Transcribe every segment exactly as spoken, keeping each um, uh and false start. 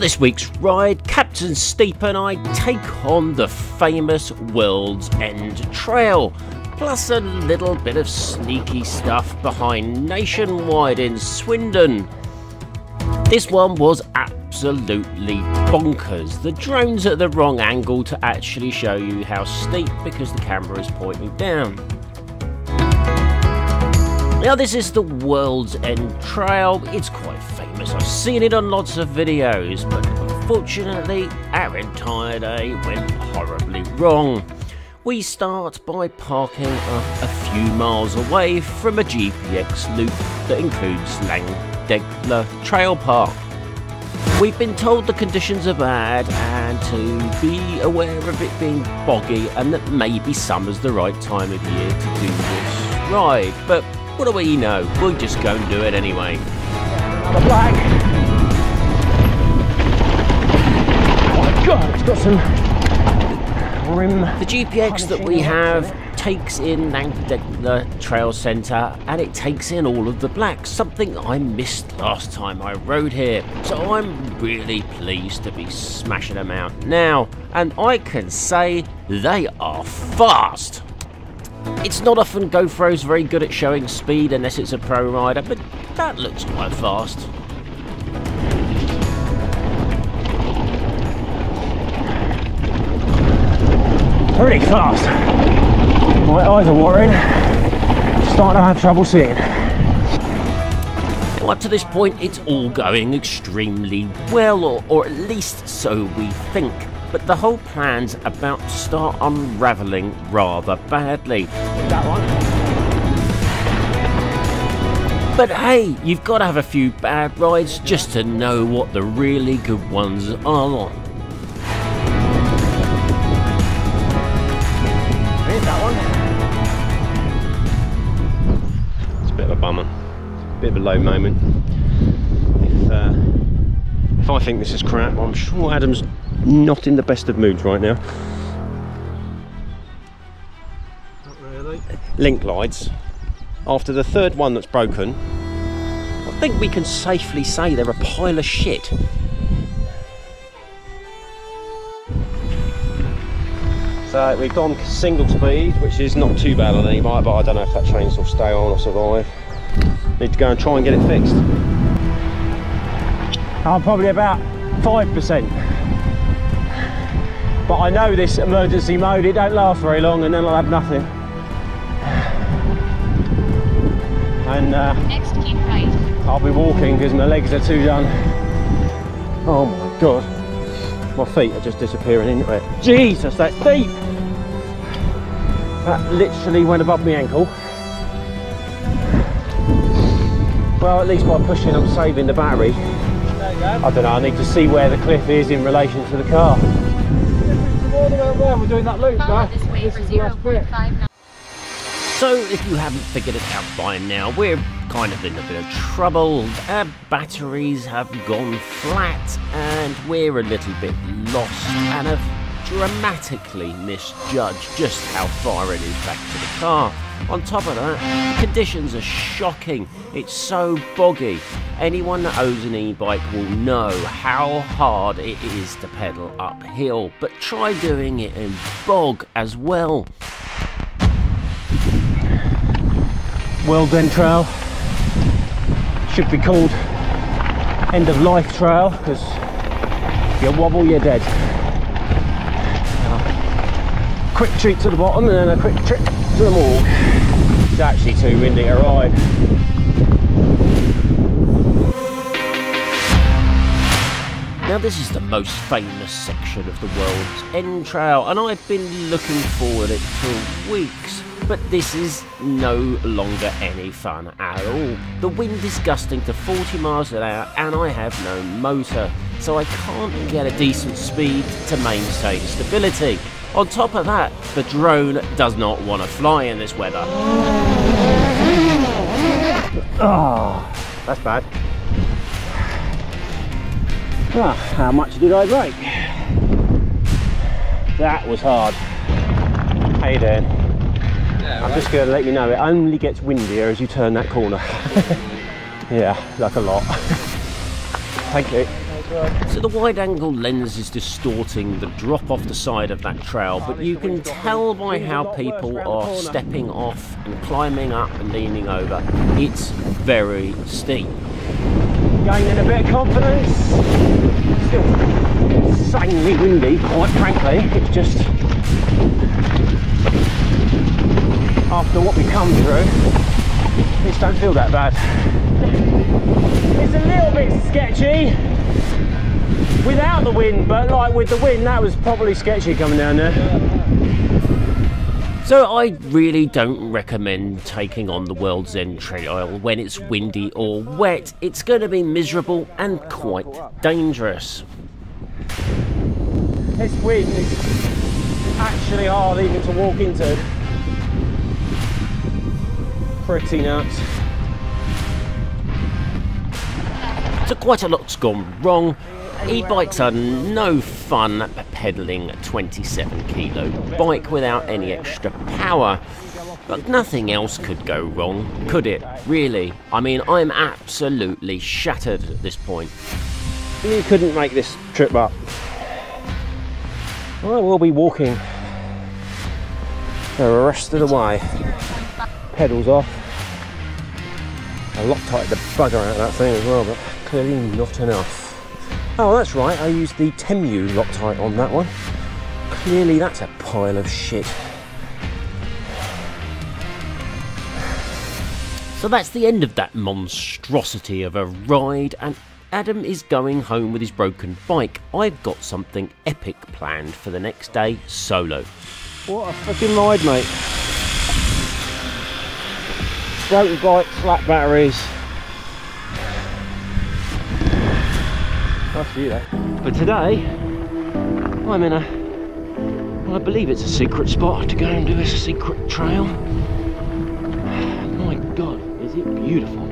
For this week's ride, Captain Steep and I take on the famous World's End Trail, plus a little bit of sneaky stuff behind Nationwide in Swindon. This one was absolutely bonkers. The drone's at the wrong angle to actually show you how steep because the camera is pointing down. Now this is the World's End Trail. It's quite famous, I've seen it on lots of videos, but unfortunately our entire day went horribly wrong. We start by parking up a few miles away from a G P X loop that includes Llandegla Trail Park. We've been told the conditions are bad and to be aware of it being boggy and that maybe summer's the right time of year to do this ride, but what do we know? We'll just go and do it anyway. Another black. Oh my god, it's got some rim. The G P X that we have takes in Llandegla Trail Centre and it takes in all of the blacks, something I missed last time I rode here. So I'm really pleased to be smashing them out now, and I can say they are fast. It's not often GoPro's very good at showing speed unless it's a pro rider, but that looks quite fast. Pretty fast. My eyes are worrying. Starting to have trouble seeing. Now up to this point it's all going extremely well, or, or at least so we think. But the whole plan's about to start unravelling rather badly. That one. But hey, you've got to have a few bad rides just to know what the really good ones are. Here's that one. It's a bit of a bummer. A bit of a low moment. If, uh, if I think this is crap, I'm sure Adam's not in the best of moods right now. Not really. Link lights. After the third one that's broken, I think we can safely say they're a pile of shit. So we've gone single speed, which is not too bad on any bike, but I don't know if that chain's will stay on or survive. Need to go and try and get it fixed. I'm probably about five percent. But I know this emergency mode, it don't last very long and then I'll have nothing. And uh, next, keep right. I'll be walking because my legs are too done. Oh my god. My feet are just disappearing into it. Jesus, that's deep! That literally went above my ankle. Well, at least by pushing I'm saving the battery. There you go. I don't know, I need to see where the cliff is in relation to the car. We're doing that loop, right? This way this for zero point five nine. So if you haven't figured it out by now, we're kind of in a bit of trouble. Our batteries have gone flat and we're a little bit lost and have dramatically misjudged just how far it is back to the car. On top of that, the conditions are shocking. It's so boggy. Anyone that owns an e-bike will know how hard it is to pedal uphill, but try doing it in bog as well. World's End Trail should be called End of Life Trail, because you wobble, you're dead. Uh, quick treat to the bottom and then a quick trip to the morgue. It's actually too windy to ride. Now this is the most famous section of the World's End Trail and I've been looking forward to it for weeks, but this is no longer any fun at all. The wind is gusting to forty miles an hour and I have no motor, so I can't get a decent speed to maintain stability. On top of that, the drone does not want to fly in this weather. Oh, that's bad. Ah, how much did I break? That was hard. Hey Dan. Yeah, I'm right. Just going to let you know it only gets windier as you turn that corner. Yeah, like a lot. Thank you. So the wide-angle lens is distorting the drop off the side of that trail, but you can tell by how people are stepping off and climbing up and leaning over. It's very steep. Gaining a bit of confidence. Still insanely windy, quite frankly. It's just after what we come through, it don't feel that bad. It's a little bit sketchy without the wind, but like with the wind, that was probably sketchy coming down there. So I really don't recommend taking on the World's End Trail when it's windy or wet. It's going to be miserable and quite dangerous. This wind is actually hard even to walk into. Pretty nuts. So quite a lot's gone wrong. E-bikes are no fun pedalling a twenty-seven kilo bike without any extra power, but nothing else could go wrong, could it, really? I mean, I'm absolutely shattered at this point. You couldn't make this trip up. I will be walking the rest of the way. Pedals off. I Loctite the bugger out of that thing as well, but clearly not enough. Oh, that's right, I used the Temu Loctite on that one. Clearly that's a pile of shit. So that's the end of that monstrosity of a ride, and Adam is going home with his broken bike. I've got something epic planned for the next day, solo. What a fucking ride, mate. Broken bike, flat batteries. Nice view though. But today, I'm in a, well, I believe it's a secret spot to go and do a secret trail. My God, is it beautiful.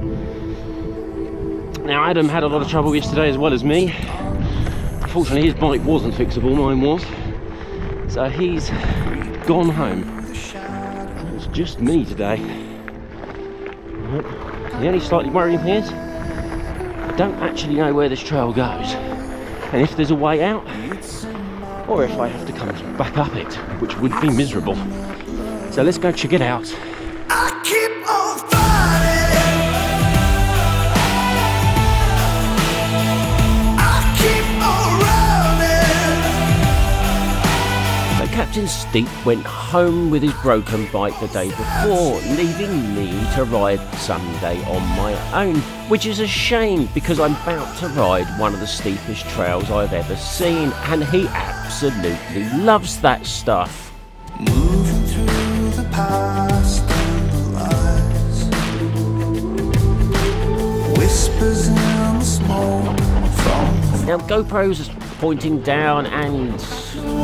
Now Adam had a lot of trouble yesterday as well as me. Unfortunately his bike wasn't fixable, mine was. So he's gone home. It's just me today. The only slightly worrying thing is, I don't actually know where this trail goes, and if there's a way out, or if I have to come back up it, which would be miserable. So let's go check it out. I keep on fighting. I keep on running. So Captain Steep went home with his broken bike the day before, leaving me to ride Sunday on my own, which is a shame because I'm about to ride one of the steepest trails I've ever seen, and he absolutely loves that stuff. Moving through the past and the lies, whispers in the smoke from... Now GoPros are pointing down and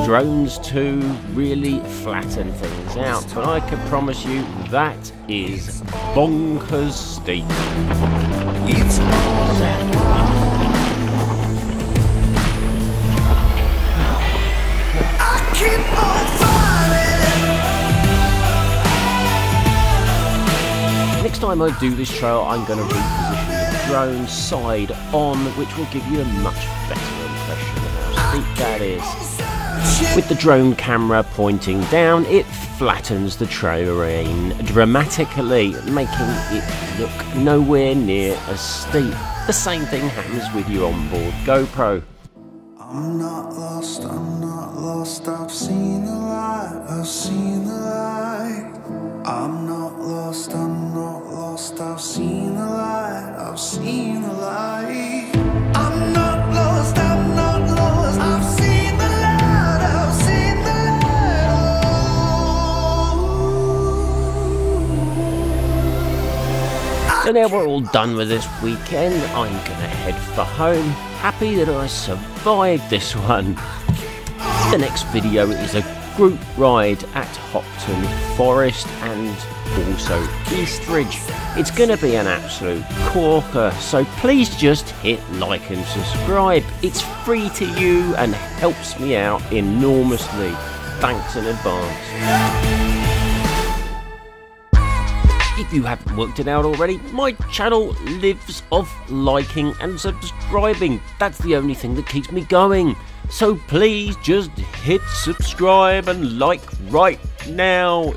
drones too really flatten things out, but I can promise you that is bonkers steep. It's I keep on fighting. Next time I do this trail, I'm going to reposition the drone side on, which will give you a much better impression of how steep that is. With the drone camera pointing down, it flattens the terrain dramatically, making it look nowhere near as steep. The same thing happens with your onboard GoPro. I'm not lost, I'm not lost, I've seen the light, I've seen the light. I'm not lost, I'm not lost, I've seen the light, I've seen the light. I'm not lost, I'm not lost, I've seen the light. So now we're all done with this weekend, I'm gonna head for home, happy that I survived this one. The next video is a group ride at Hopton Forest and also Eastridge. It's gonna be an absolute corker, so please just hit like and subscribe. It's free to you and helps me out enormously. Thanks in advance. If you haven't worked it out already, my channel lives off liking and subscribing. That's the only thing that keeps me going. So please just hit subscribe and like right now.